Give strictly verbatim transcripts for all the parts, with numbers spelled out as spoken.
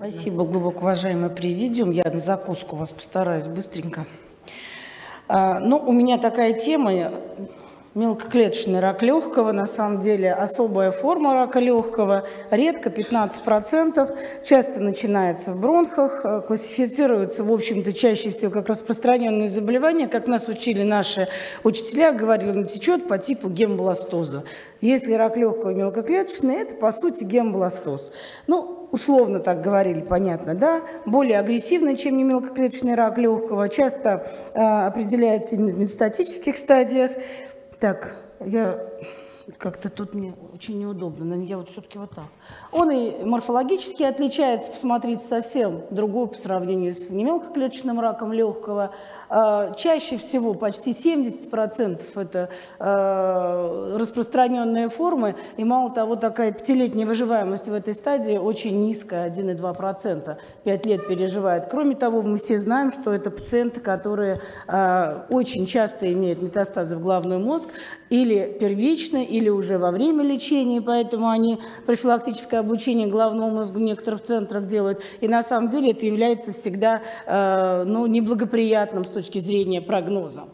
Спасибо, глубоко уважаемый президиум. Я на закуску вас постараюсь быстренько. Ну, у меня такая тема. Мелкоклеточный рак легкого, на самом деле, особая форма рака легкого, редко, пятнадцать процентов, часто начинается в бронхах, классифицируется, в общем-то, чаще всего как распространенные заболевания, как нас учили наши учителя, говорили, он течет по типу гемобластоза. Если рак легкого мелкоклеточный, это, по сути, гемобластоз. Ну, условно так говорили, понятно, да, более агрессивный, чем не мелкоклеточный рак легкого, часто э, определяется именно в метастатических стадиях. Так, я как-то тут мне очень неудобно, но я вот все-таки вот так. Он и морфологически отличается, посмотрите, совсем другой по сравнению с немелкоклеточным раком легкого. Чаще всего, почти семьдесят процентов, это распространенные формы, и мало того, такая пятилетняя выживаемость в этой стадии очень низкая, один и два процента, пять лет переживает. Кроме того, мы все знаем, что это пациенты, которые очень часто имеют метастазы в головной мозг, или первично, или уже во время лечения, поэтому они профилактическое облучение головного мозга в некоторых центрах делают. И на самом деле это является всегда э, ну, неблагоприятным с точки зрения прогноза.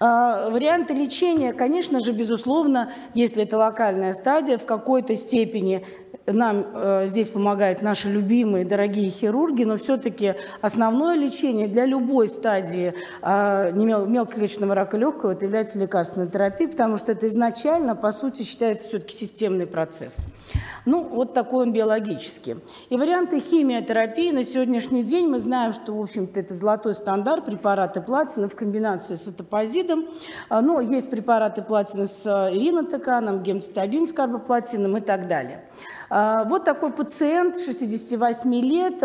А варианты лечения, конечно же, безусловно, если это локальная стадия, в какой-то степени нам э, здесь помогают наши любимые, дорогие хирурги, но все-таки основное лечение для любой стадии э, мелкоклеточного рака легкого это является лекарственной терапией, потому что это изначально, по сути, считается все-таки системный процесс. Ну, вот такой он биологический. И варианты химиотерапии на сегодняшний день мы знаем, что, в общем-то, это золотой стандарт, препараты платина в комбинации с этопозидом. А, но есть препараты платина с иринотеканом, гемцитабин с карбоплатином и так далее. Вот такой пациент, шестьдесят восемь лет,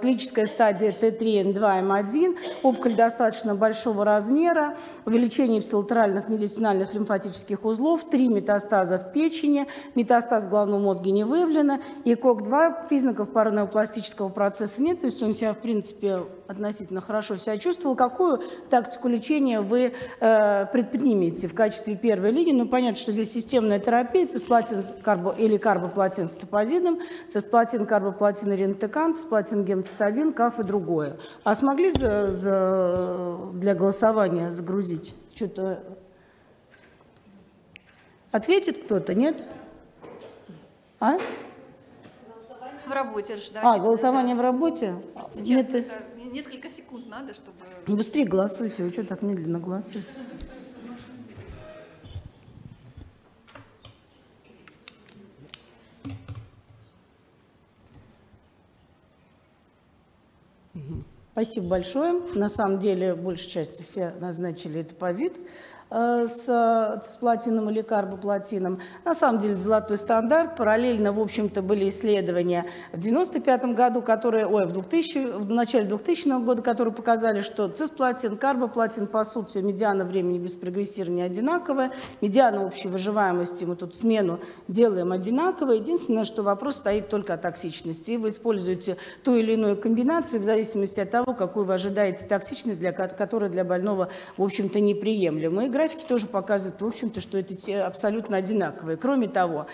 клиническая стадия Т три Н два М один, опухоль достаточно большого размера, увеличение псилатеральных медиацинальных лимфатических узлов, три метастаза в печени, метастаз в головном мозге не выявлено, И К О К два, признаков паранопластического процесса нет, то есть он себя, в принципе, относительно хорошо себя чувствовал. Какую тактику лечения вы э, предпримете в качестве первой линии? Ну, понятно, что здесь системная терапия, цисплатин карбо, или карбоплатин с топозидом, цисплатин, карбоплатин, иринотекан, цисплатин, гемцитабин, КАВ и другое. А смогли за, за, для голосования загрузить? Что-то ответит кто-то, нет? А? В работе же, да? А, голосование да. В работе? Нет. Это несколько секунд надо, чтобы... Быстрее голосуйте, вы что так медленно голосуете? Спасибо большое. На самом деле, большей частью все назначили этопозид с цисплатином или карбоплатином. На самом деле золотой стандарт. Параллельно, в общем-то, были исследования в девяносто пятом году, которые, ой, в, двухтысячном, в начале двухтысячного года, которые показали, что цисплатин, карбоплатин, по сути, медиана времени без прогрессирования одинаковая, медиана общей выживаемости, мы тут смену делаем одинаково. Единственное, что вопрос стоит только о токсичности. И вы используете ту или иную комбинацию в зависимости от того, какую вы ожидаете токсичность, для, которая для больного, в общем-то, неприемлема. Графики тоже показывают, в общем-то, что это абсолютно одинаковые. Кроме того,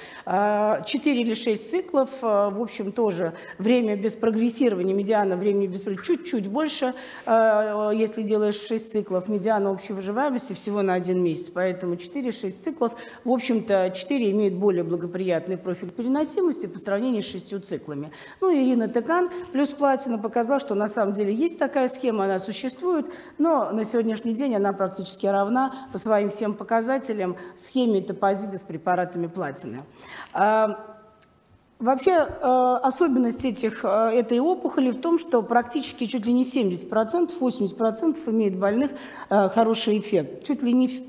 четыре или шесть циклов, в общем, тоже время без прогрессирования, медиана времени без прогрессирования чуть-чуть больше, если делаешь шесть циклов, медиана общей выживаемости всего на один месяц. Поэтому четыре-шесть циклов, в общем-то, четыре имеют более благоприятный профиль переносимости по сравнению с шестью циклами. Ну и иринотекан плюс платина показал, что на самом деле есть такая схема, она существует, но на сегодняшний день она практически равна по своим всем показателям схеме этопозида с препаратами платины. Вообще особенность этих, этой опухоли в том, что практически чуть ли не семьдесят процентов, восемьдесят процентов имеют больных хороший эффект. Чуть ли не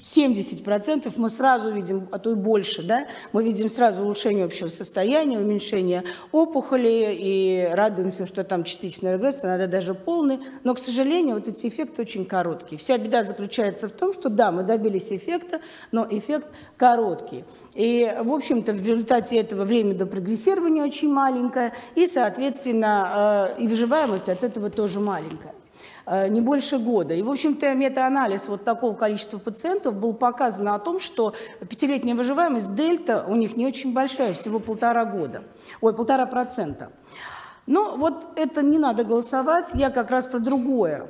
семьдесят процентов мы сразу видим, а то и больше, да? Мы видим сразу улучшение общего состояния, уменьшение опухоли и радуемся, что там частичная регрессия, иногда даже полный. Но, к сожалению, вот эти эффекты очень короткие. Вся беда заключается в том, что да, мы добились эффекта, но эффект короткий. И, в общем-то, в результате этого время до прогрессирования очень маленькое, и, соответственно, и выживаемость от этого тоже маленькая. Не больше года. И, в общем-то, метаанализ вот такого количества пациентов был показан о том, что пятилетняя выживаемость дельта у них не очень большая, всего полтора года, ой, полтора процента. Но вот это не надо голосовать, я как раз про другое.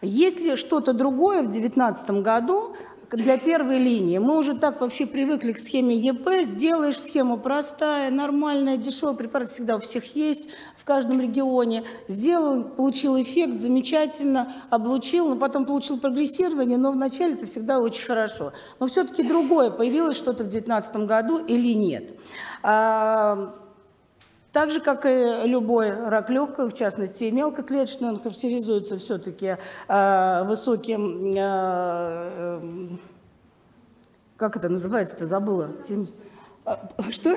Есть ли что-то другое в две тысячи девятнадцатом году для первой линии? Мы уже так вообще привыкли к схеме ЕП. Сделаешь схему простая, нормальная, дешевая, препарат всегда у всех есть, в каждом регионе. Сделал, получил эффект, замечательно, облучил, но потом получил прогрессирование, но вначале это всегда очень хорошо. Но все-таки другое, появилось что-то в две тысячи девятнадцатом году или нет. Так же, как и любой рак легкого, в частности и мелкоклеточный, он характеризуется все-таки э, высоким, э, э, как это называется-то, забыла? Тем... А, что?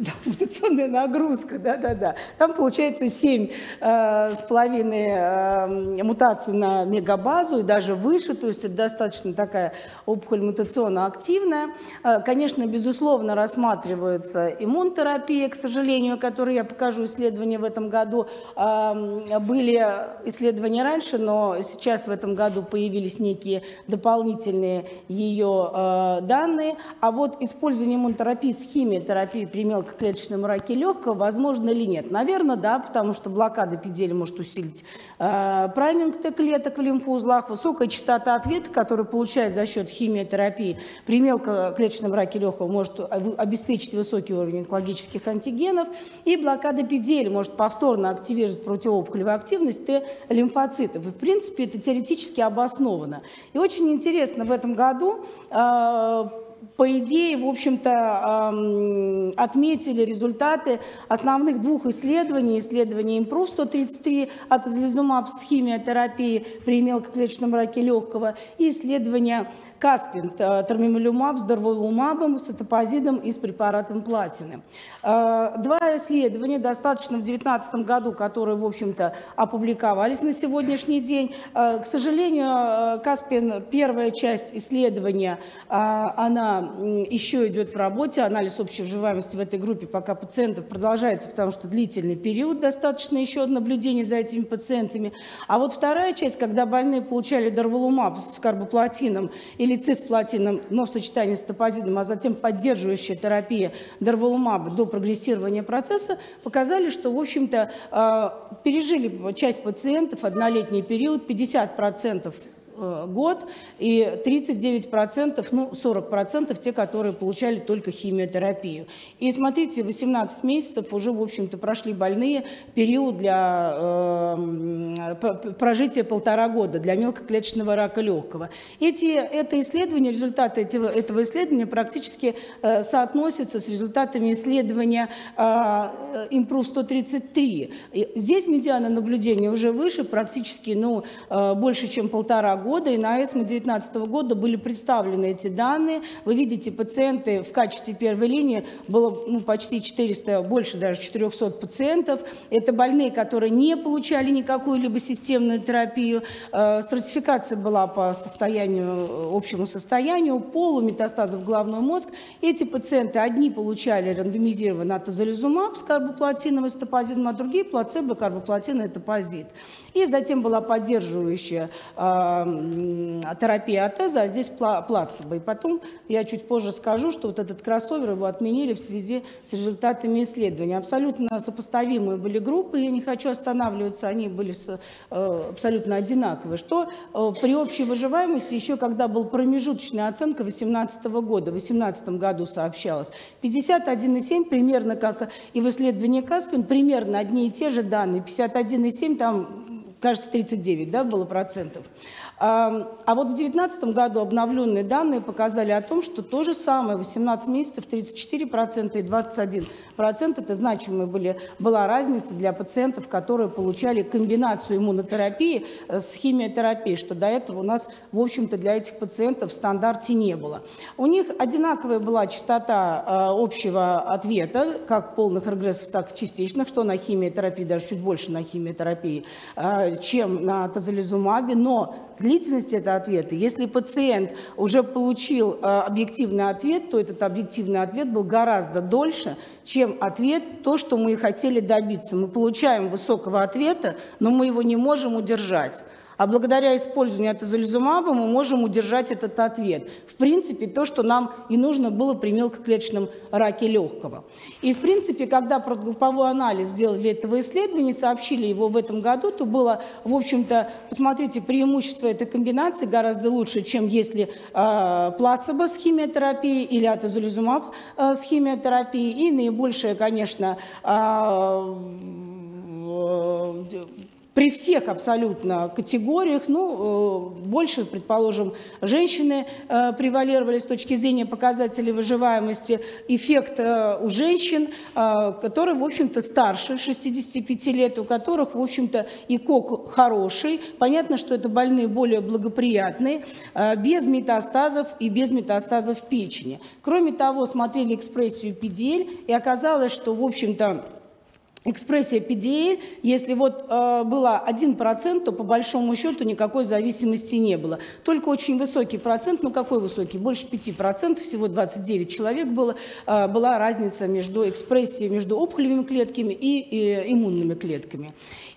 Да, мутационная нагрузка, да-да-да. Там получается семь с половиной мутаций на мегабазу и даже выше, то есть это достаточно такая опухоль мутационно активная. Конечно, безусловно, рассматривается иммунотерапия, к сожалению, которую я покажу исследования в этом году. Были исследования раньше, но сейчас в этом году появились некие дополнительные ее данные. А вот использование иммунотерапии с химиотерапией при мелкоклеточном раке легкого возможно или нет? Наверное, да, потому что блокада пи ди эл может усилить э, прайминг Т-клеток в лимфоузлах, высокая частота ответа, которую получает за счет химиотерапии при мелкоклеточном раке легкого, может обеспечить высокий уровень онкологических антигенов, и блокада пи ди эл может повторно активировать противоопухолевую активность Т-лимфоцитов. И, в принципе, это теоретически обосновано. И очень интересно в этом году э, по идее, в общем-то, отметили результаты основных двух исследований. Исследование импрув сто тридцать три, атезолизумаб с химиотерапией при мелкоклеточном раке легкого, и исследование CASPIAN, тремелимумаб с дурвалумабом, с этопозидом и с препаратом платины. Два исследования достаточно в две тысячи девятнадцатом году, которые, в общем-то, опубликовались на сегодняшний день. К сожалению, CASPIAN, первая часть исследования, она еще идет в работе, анализ общей выживаемости в этой группе пока пациентов продолжается, потому что длительный период достаточно еще наблюдения за этими пациентами. А вот вторая часть, когда больные получали дурвалумаб с карбоплатином или цисплатином, но в сочетании с этопозидом, а затем поддерживающая терапия дурвалумаба до прогрессирования процесса, показали, что, в общем-то, пережили часть пациентов однолетний период, пятьдесят процентов год и тридцать девять процентов, ну сорок процентов те, которые получали только химиотерапию. И смотрите, восемнадцать месяцев уже, в общем-то, прошли больные, период для э, прожития полтора года для мелкоклеточного рака легкого. Эти, это исследование, результаты этого, этого исследования практически э, соотносятся с результатами исследования э, импрув сто тридцать три. И здесь медиана наблюдения уже выше, практически ну, э, больше, чем полтора года. года, и на ЭСМО две тысячи девятнадцатого года были представлены эти данные. Вы видите, пациенты в качестве первой линии было ну, почти четыреста, больше даже четырехсот пациентов. Это больные, которые не получали никакую либо системную терапию. Э, стратификация была по состоянию, общему состоянию, полу, метастазов в головной мозг. Эти пациенты одни получали рандомизированно атезолизумаб с карбоплатином и этопозидом, а другие плацебо, карбоплатин и этопозид. И затем была поддерживающая э, терапия атеза, а здесь плацебо. И потом я чуть позже скажу, что вот этот кроссовер его отменили в связи с результатами исследования. Абсолютно сопоставимые были группы, я не хочу останавливаться, они были абсолютно одинаковые. Что при общей выживаемости, еще когда была промежуточная оценка две тысячи восемнадцатого года, в две тысячи восемнадцатом году сообщалось, пятьдесят один и семь, примерно как и в исследовании CASPIAN, примерно одни и те же данные, пятьдесят один и семь, там кажется, тридцать девять, да, было процентов. А, а вот в две тысячи девятнадцатом году обновленные данные показали о том, что то же самое, восемнадцать месяцев, тридцать четыре процента и двадцать один процент. Это значимая были, была разница для пациентов, которые получали комбинацию иммунотерапии с химиотерапией, что до этого у нас, в общем-то, для этих пациентов в стандарте не было. У них одинаковая была частота э, общего ответа, как полных регрессов, так и частичных, что на химиотерапии, даже чуть больше на химиотерапии, э, чем на атезолизумабе, но длительность этого ответа. Если пациент уже получил э, объективный ответ, то этот объективный ответ был гораздо дольше, чем ответ, то, что мы и хотели добиться. Мы получаем высокого ответа, но мы его не можем удержать. А благодаря использованию атезолизумаба мы можем удержать этот ответ. В принципе, то, что нам и нужно было при мелкоклеточном раке легкого. И, в принципе, когда подгрупповой анализ сделали этого исследования, сообщили его в этом году, то было, в общем-то, посмотрите, преимущество этой комбинации гораздо лучше, чем если э, плацебо с химиотерапией или атезолизумаб э, с химиотерапией. И наибольшее, конечно, э, э, при всех абсолютно категориях, ну, больше, предположим, женщины превалировали с точки зрения показателей выживаемости, эффект у женщин, которые, в общем-то, старше шестидесяти пяти лет, у которых, в общем-то, ЕКОК хороший. Понятно, что это больные более благоприятные, без метастазов и без метастазов в печени. Кроме того, смотрели экспрессию пэ дэ эль, и оказалось, что, в общем-то, экспрессия пэ дэ эль, если вот э, было один процент, то по большому счету никакой зависимости не было. Только очень высокий процент, ну какой высокий, больше пяти процентов, всего двадцать девять человек было, э, была разница между экспрессией, между опухолевыми клетками и, и иммунными клетками.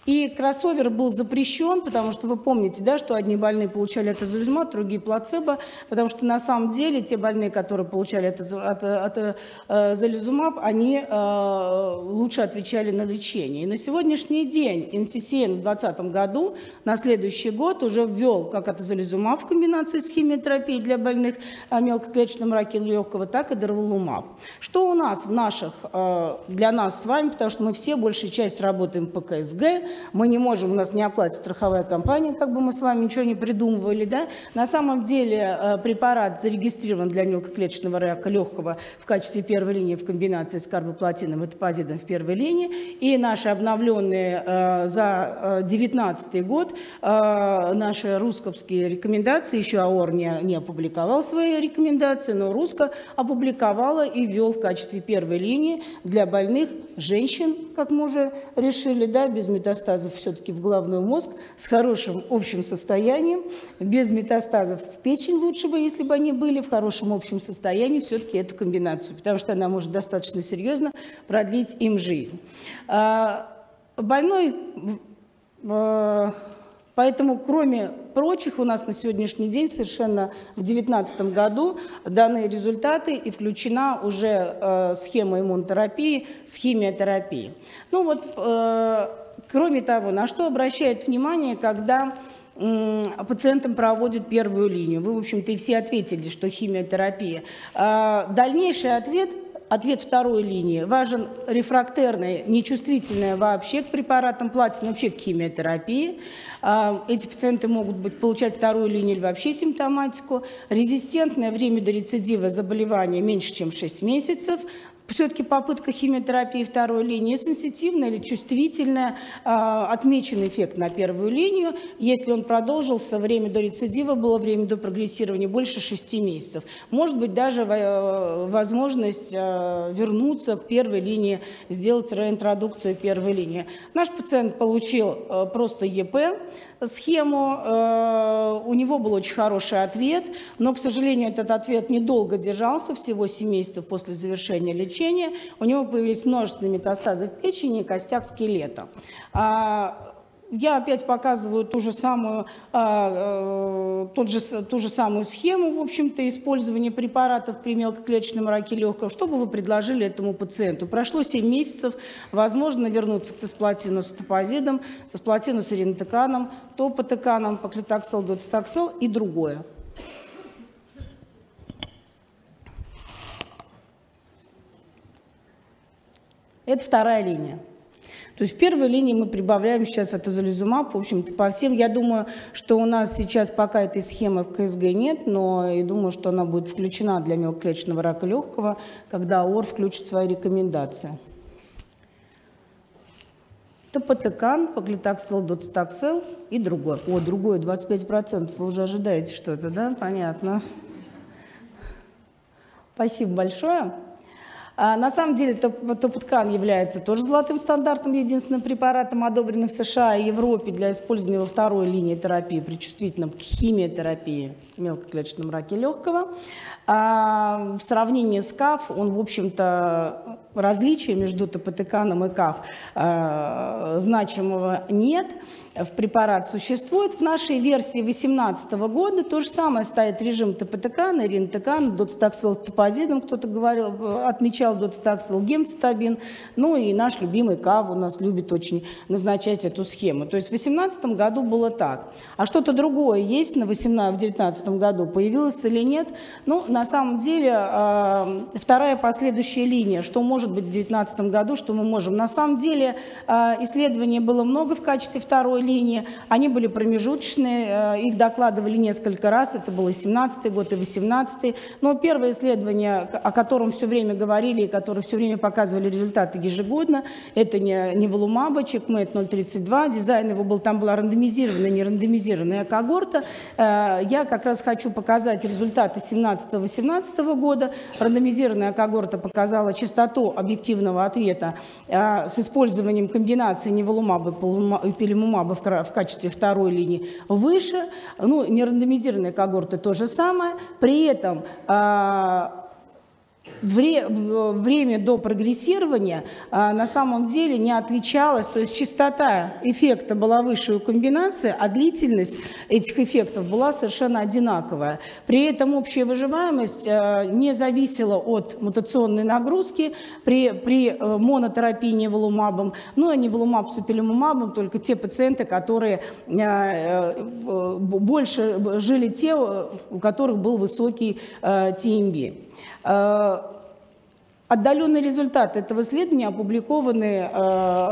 И кроссовер был запрещен, потому что вы помните, да, что одни больные получали атезолизумаб, другие плацебо, потому что на самом деле те больные, которые получали атезолизумаб, они э, лучше отвечали на лечение. И на сегодняшний день эн си си эн в две тысячи двадцатом году, на следующий год уже ввел как атезолизумаб в комбинации с химиотерапией для больных о мелкоклеточном раке легкого, так и дурвалумаб. Что у нас в наших, э, для нас с вами, потому что мы все большую часть работаем по ка эс гэ, мы не можем, у нас не оплатит страховая компания, как бы мы с вами ничего не придумывали, да? На самом деле препарат зарегистрирован для мелкоклеточного рака легкого в качестве первой линии в комбинации с карбоплатином и этопозидом в первой линии. И наши обновленные э, за две тысячи девятнадцатый год э, наши русковские рекомендации, еще а о р не, не опубликовал свои рекомендации, но Русско опубликовала и ввел в качестве первой линии для больных женщин, как мы уже решили, да, без метастазов. Метастазов все-таки в головной мозг, с хорошим общим состоянием, без метастазов в печень лучше бы, если бы они были в хорошем общем состоянии, все-таки эту комбинацию, потому что она может достаточно серьезно продлить им жизнь. Больной, поэтому кроме прочих, у нас на сегодняшний день совершенно в две тысячи девятнадцатом году данные результаты и включена уже схема иммунотерапии с химиотерапией. Ну вот, кроме того, на что обращает внимание, когда пациентам проводят первую линию? Вы, в общем-то, и все ответили, что химиотерапия. Дальнейший ответ – ответ второй линии. Важен рефрактерный, нечувствительный вообще к препаратам платин, вообще к химиотерапии. Эти пациенты могут быть, получать вторую линию или вообще симптоматику. Резистентное время до рецидива заболевания меньше, чем шесть месяцев. Все-таки попытка химиотерапии второй линии, сенситивная или чувствительная, отмечен эффект на первую линию. Если он продолжился, время до рецидива было, время до прогрессирования больше шести месяцев. Может быть, даже возможность вернуться к первой линии, сделать реинтродукцию первой линии. Наш пациент получил просто е пэ схему, у него был очень хороший ответ, но, к сожалению, этот ответ недолго держался, всего семь месяцев после завершения лечения. У него появились множественные метастазы в печени и костях скелета. Я опять показываю ту же самую, тот же, ту же самую схему, в общем-то, использования препаратов при мелкоклеточном раке легкого. Что бы вы предложили этому пациенту? Прошло семь месяцев, возможно вернуться к цисплатину с этопозидом, цисплатину с иринотеканом, топотеканом, паклитаксел, доцетаксел и другое. Это вторая линия. То есть в первой линии мы прибавляем сейчас атезолизумаб, в общем-то, по всем. Я думаю, что у нас сейчас пока этой схемы в ка эс гэ нет, но я думаю, что она будет включена для мелкоклеточного рака легкого, когда а о р включит свои рекомендации. Топотекан, паклитаксел, доцетаксел и другое. О, другое, двадцать пять процентов. Вы уже ожидаете что-то, да? Понятно. Спасибо большое. На самом деле топотекан является тоже золотым стандартом, единственным препаратом, одобренным в США и Европе для использования во второй линии терапии при чувствительном к химиотерапии в мелкоклеточном раке легкого. В сравнении с ка а вэ он, в общем-то, различия между топотеканом и КАВ э, значимого нет. В препарат существует. В нашей версии две тысячи восемнадцатого года то же самое стоит режим топотекана, иринотекана, доцетаксел с топозидом, кто-то говорил, отмечал доцетаксел, гемцитабин. Ну и наш любимый КАВ у нас любит очень назначать эту схему. То есть в две тысячи восемнадцатом году было так. А что-то другое есть на восемнадцатом, в две тысячи девятнадцатом году, появилось или нет? Ну, на самом деле, э, вторая последующая линия, что можно может быть в две тысячи девятнадцатом году, что мы можем. На самом деле исследований было много в качестве второй линии, они были промежуточные, их докладывали несколько раз, это был и семнадцатый год, и восемнадцатый. Но первое исследование, о котором все время говорили и которое все время показывали результаты ежегодно, это ниволумаба, CheckMate ноль тридцать два, дизайн его был, там была рандомизированная, не рандомизированная когорта. Я как раз хочу показать результаты семнадцатого-восемнадцатого года. Рандомизированная когорта показала частоту объективного ответа э, с использованием комбинации ниволумаба и ипилимумаба в, в качестве второй линии выше, ну, нерандомизированные когорты то же самое, при этом э, Вре время до прогрессирования а, на самом деле не отличалось, то есть частота эффекта была выше у комбинации, а длительность этих эффектов была совершенно одинаковая. При этом общая выживаемость а, не зависела от мутационной нагрузки при, при монотерапии ниволумабом, ну и ниволумаб с ипилимумабом, только те пациенты, которые а, а, больше жили, те, у которых был высокий а, Т М Б. Отдаленные результаты этого исследования опубликованы э,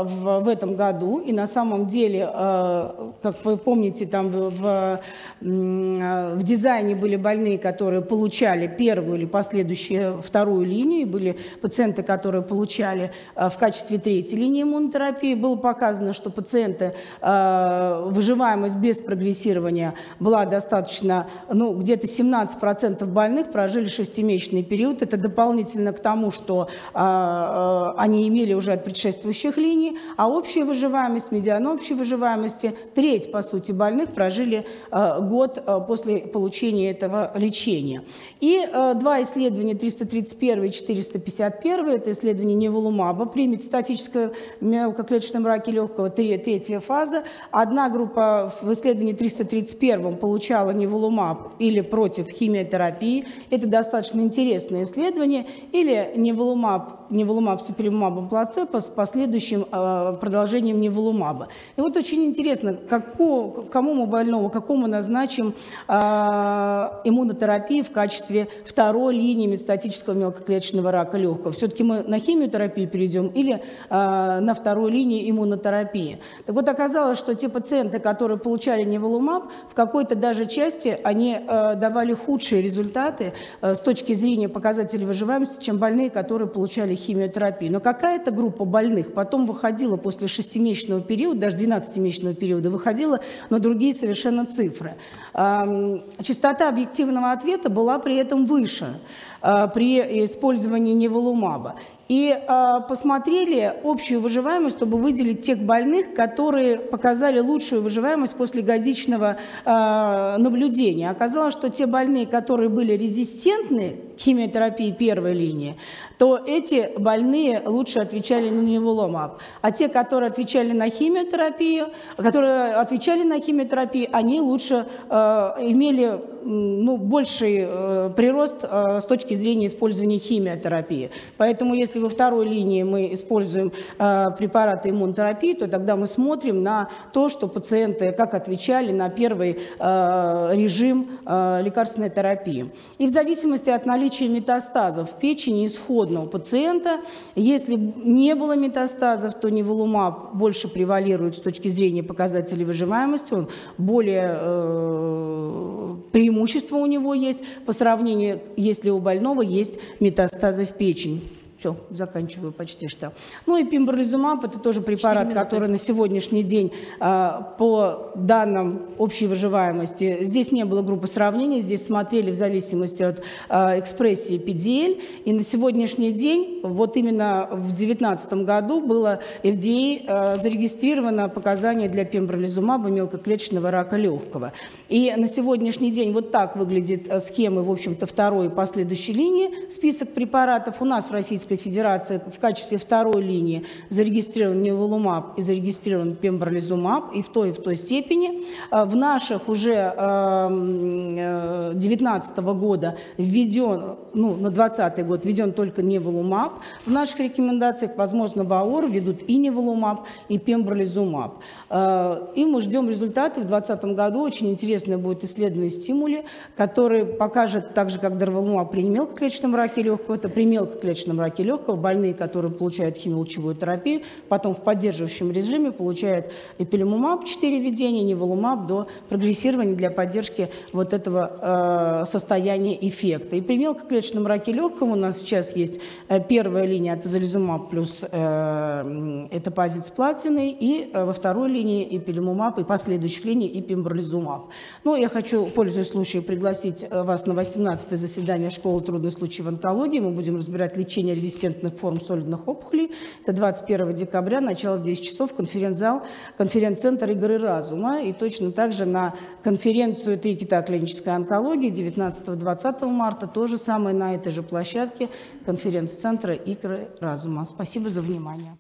в, в этом году, и на самом деле, э, как вы помните, там в, в, в дизайне были больные, которые получали первую или последующую вторую линию, и были пациенты, которые получали э, в качестве третьей линии иммунотерапии. Было показано, что пациенты, э, выживаемость без прогрессирования была достаточно, ну, где-то семнадцать процентов больных прожили шестимесячный период, это дополнительно к тому, что что а, а, они имели уже от предшествующих линий, а общая выживаемость, медиан общей выживаемости, треть, по сути, больных прожили а, год а, после получения этого лечения. И а, два исследования, триста тридцать первое и четыреста пятьдесят первое, это исследование ниволумаба при метастатическом мелкоклеточном раке легкого, третья фаза. Одна группа в исследовании триста тридцать первом получала ниволумаб или против химиотерапии, это достаточно интересное исследование, или ниволумаб Ниволумаб, ниволумаб с ипилимумабом плацебо с последующим э, продолжением ниволумаба. И вот очень интересно, какого, кому мы больного, какому назначим э, иммунотерапию в качестве второй линии метастатического мелкоклеточного рака легкого. Все-таки мы на химиотерапию перейдем или э, на вторую линию иммунотерапии. Так вот, оказалось, что те пациенты, которые получали ниволумаб, в какой-то даже части они э, давали худшие результаты э, с точки зрения показателей выживаемости, чем больные, которые получали химиотерапию. Но какая-то группа больных потом выходила после шестимесячного периода, даже двенадцатимесячного периода, выходила на другие совершенно цифры. Частота объективного ответа была при этом выше при использовании ниволумаба. И э, посмотрели общую выживаемость, чтобы выделить тех больных, которые показали лучшую выживаемость после годичного э, наблюдения. Оказалось, что те больные, которые были резистентны к химиотерапии первой линии, то эти больные лучше отвечали на ниволумаб. А те, которые отвечали на химиотерапию, которые отвечали на химиотерапию, они лучше э, имели ну, больший э, прирост э, с точки зрения использования химиотерапии. Поэтому если Если во второй линии мы используем э, препараты иммунотерапии, то тогда мы смотрим на то, что пациенты как отвечали на первый э, режим э, лекарственной терапии. И в зависимости от наличия метастазов в печени исходно у пациента, если не было метастазов, то ниволумаб больше превалирует с точки зрения показателей выживаемости, он более э, преимущество у него есть по сравнению, если у больного есть метастазы в печень. Все, заканчиваю почти что. Ну и пембролизумаб, это тоже препарат, который на сегодняшний день по данным общей выживаемости, здесь не было группы сравнения, здесь смотрели в зависимости от экспрессии П Д Л, и на сегодняшний день, вот именно в две тысячи девятнадцатом году было Ф Д А зарегистрировано показание для пембролизумаба мелкоклеточного рака легкого. И на сегодняшний день вот так выглядит схема, в общем-то, второй и последующей линии, список препаратов у нас в Российской Российской Федерации в качестве второй линии зарегистрирован ниволумаб и зарегистрирован пембролизумаб и в той и в той степени. В наших уже две тысячи девятнадцатого года введен, ну, на две тысячи двадцатый год введен только ниволумаб. В наших рекомендациях, возможно, БАОР ведут и ниволумаб, и пембролизумаб. И мы ждем результаты. В две тысячи двадцатом году очень интересное будет исследование стимули, которые покажет, так же как дурвалумаб при немелкоклеточном раке легкого, это при мелкоклеточном раке легкого больные, которые получают химиолучевую терапию, потом в поддерживающем режиме получают ипилимумаб четыре введения, ниволумаб до прогрессирования для поддержки вот этого э, состояния эффекта. И при мелкоклеточном раке легкого у нас сейчас есть первая линия атезолизумаб плюс э, этопозид с платиной, и во второй линии ипилимумаб, и последующих линий и пембролизумаб. Ну, я хочу, пользуясь случаем, пригласить вас на восемнадцатое заседание Школы трудных случаев онкологии. Мы будем разбирать лечение резистентных форм солидных опухолей. Это двадцать первого декабря, начало в десять часов, конференц-зал, конференц-центр «Игры Разума». И точно так же на конференцию «Три кита клинической онкологии» девятнадцатого-двадцатого марта, то же самое на этой же площадке конференц-центра «Игры Разума». Спасибо за внимание.